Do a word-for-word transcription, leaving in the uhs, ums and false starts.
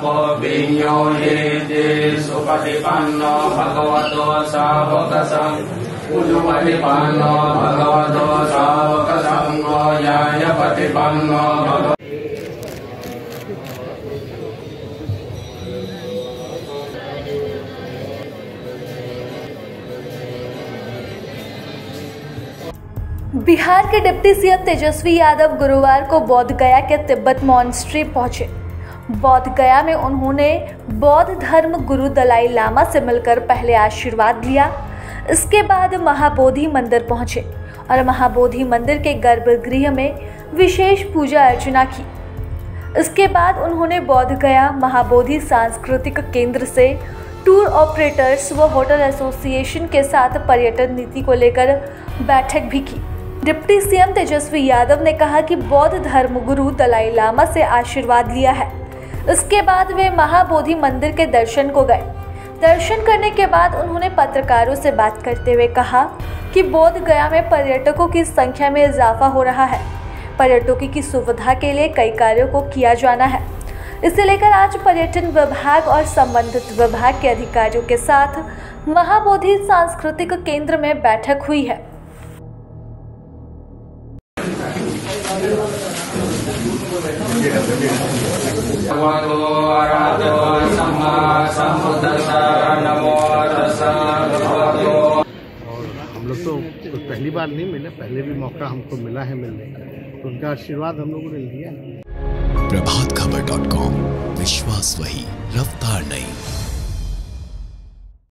विन्यो येते सुपतिपन्नो भगवतो सावकसं उजुपतिपन्नो भगवतो सावकसंगो यायपतिपन्नो भगवतो बिहार के डिप्टी सीएम तेजस्वी यादव गुरुवार को बोधगया के तिब्बत मॉन्स्ट्री पहुंचे। बोधगया में उन्होंने बौद्ध धर्म गुरु दलाई लामा से मिलकर पहले आशीर्वाद लिया। इसके बाद महाबोधि मंदिर पहुंचे और महाबोधि मंदिर के गर्भगृह में विशेष पूजा अर्चना की। इसके बाद उन्होंने बोधगया महाबोधि सांस्कृतिक केंद्र से टूर ऑपरेटर्स व होटल एसोसिएशन के साथ पर्यटन नीति को लेकर बैठक भी की। डिप्टी सीएम तेजस्वी यादव ने कहा कि बौद्ध धर्मगुरु दलाई लामा से आशीर्वाद लिया है। इसके बाद वे महाबोधि मंदिर के दर्शन को गए। दर्शन करने के बाद उन्होंने पत्रकारों से बात करते हुए कहा कि बोधगया में पर्यटकों की संख्या में इजाफा हो रहा है। पर्यटकों की सुविधा के लिए कई कार्यों को किया जाना है। इसे लेकर आज पर्यटन विभाग और संबंधित विभाग के अधिकारियों के साथ महाबोधि सांस्कृतिक केंद्र में बैठक हुई है। नमो आराधो सम्मा सम्बुद्धसा नमो तस्सा भगवतो। और हम लोग तो पहली बार नहीं मिले, पहले भी मौका हमको मिला है मिलने का, तो उनका आशीर्वाद हम लोगों ने लिया। प्रभात खबर डॉट कॉम, विश्वास वही, रफ्तार नहीं।